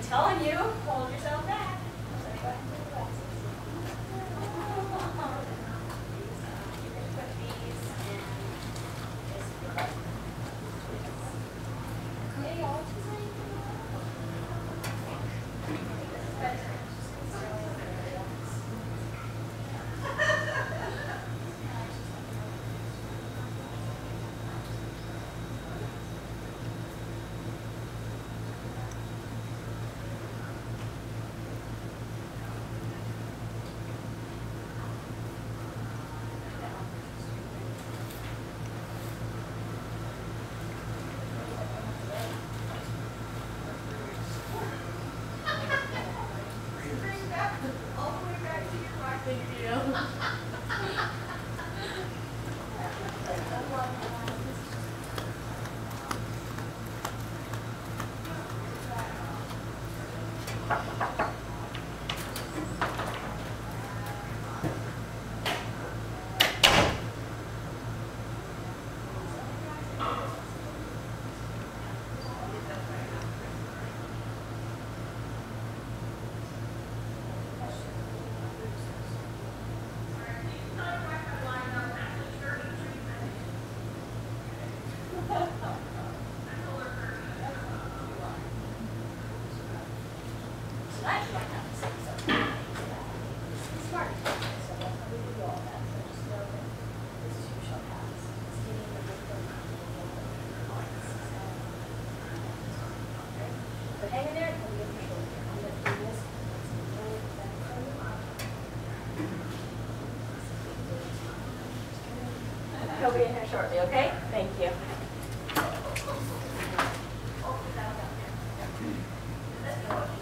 I'm telling you, hold yourself back. He'll be in here shortly, okay? Thank you.